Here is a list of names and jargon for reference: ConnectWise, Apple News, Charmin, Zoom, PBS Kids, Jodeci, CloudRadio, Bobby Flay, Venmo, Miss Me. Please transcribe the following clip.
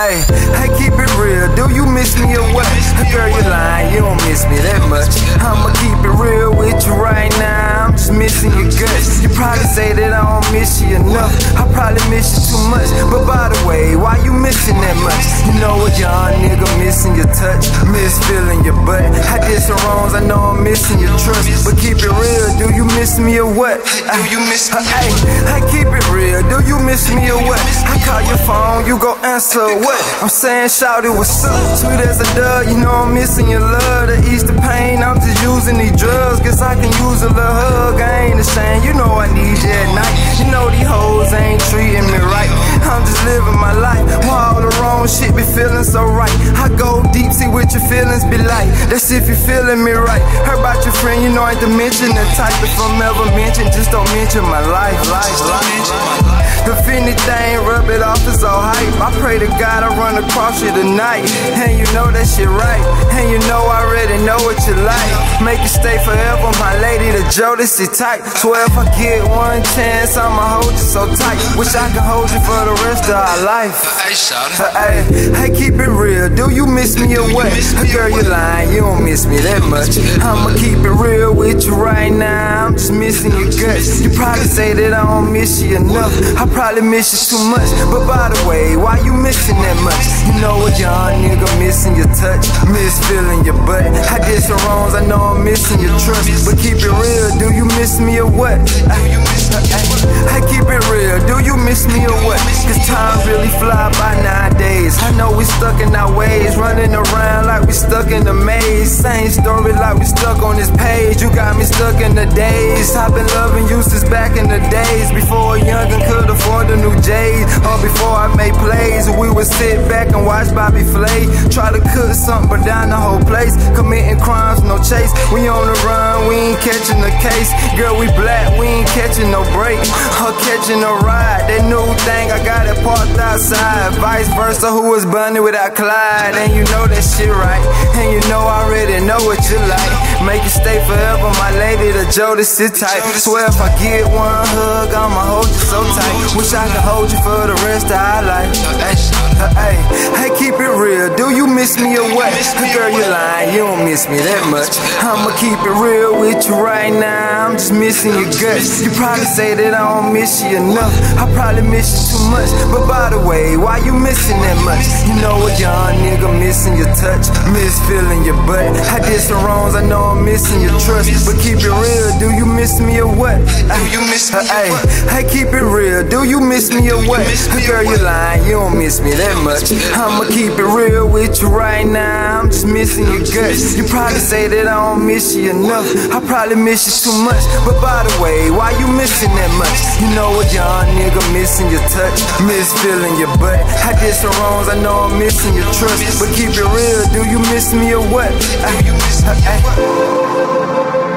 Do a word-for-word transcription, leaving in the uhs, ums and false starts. Hey, hey, keep it real. Do you miss me or what? Girl, you lying. You don't miss me that much. I'ma keep it real with you right now. I'm just missing your guts. You probably say that I don't miss you enough. I probably miss you too much. But by the way, why you missing that much? You know what, young nigga, missing your touch, miss feeling your butt. I did some wrongs. I know I'm missing your trust. But keep it real. Do you miss me or what? Do you miss me? Hey, hey, keep it real. Do you miss me or what? I call your phone, you go answer. What I'm saying, shout it, what's up? Sweet as a dove, you know I'm missing your love. To ease the pain, I'm just using these drugs. Guess I can use a little hug, I ain't ashamed. You know I need you at night. You know these hoes ain't treating me right. I'm just living my life. Why all the wrong shit be feeling so right? I go deep, see what your feelings be like. That's if you feeling me right. Heard about your friend, you know I ain't to mention the type. If I'm ever mentioned, just don't mention my life. Life, life, life. If anything, rub it off, it's all hype. I pray to God I run across you tonight. And you know that shit right. And you know I already know what you like. Make you stay forever, my lady, the Jodeci type. Swear if I get one chance, I'ma hold you so tight. Wish I could hold you for the rest of our life. Hey, hey, keep it real. Do you miss me or what? Girl, you lying, you don't miss me that much. I'ma keep it real with you right now. I'm just missing your guts. You probably say that I don't miss you enough. I probably miss you too much. But by the way, why you missing that much? You know what, young nigga, missing your touch, miss feeling your butt. I did some wrongs, I know I'm missing your trust. But keep it real, do you miss me or what? I, I, I keep it real, do you miss me or what? Cause time really fly by nowadays. I know we stuck in our ways, running around like we stuck in a maze. Same story like we stuck on this page. You got me stuck in the days. I've been loving you since back in the days, before a youngin' could've for the new J's, or before I made plays. We would sit back and watch Bobby Flay try to cook something, but down the whole place, committing crimes, no chase. We on the run, we ain't catching a case. Girl, we black, we ain't catching no break. Her catching a ride, that new thing, I got it parked outside. Vice versa, who was Bunny without Clyde? And you know that shit right. And you know I already know what you like. Make you stay forever, my lady, the Jodeci type. Swear if I get one hug, I'ma hold you so tight. Wish I could hold you for the rest of our life. Hey, hey, keep it real. Do you miss me or what? Girl, you lying. You don't miss me that much. I'ma keep it real with you right now. I'm just missing your guts. You probably say that I don't miss you enough. I probably miss you too much. But by the way, why you missing that much? You know what, young nigga, missing your touch, miss feeling your butt. I did some wrongs, I know I'm missing your trust. But keep it real. Do you miss me or what? Do you miss me? Hey, hey, keep it real. Do Do you miss me or what? Girl, you lying, you don't miss me that much. I'ma keep it real with you right now. I'm just missing your guts. You probably say that I don't miss you enough. I probably miss you too much. But by the way, why you missing that much? You know what, young nigga, missing your touch, miss feeling your butt. I did some wrongs, I know I'm missing your trust. But keep it real, do you miss me or what? Do you miss me?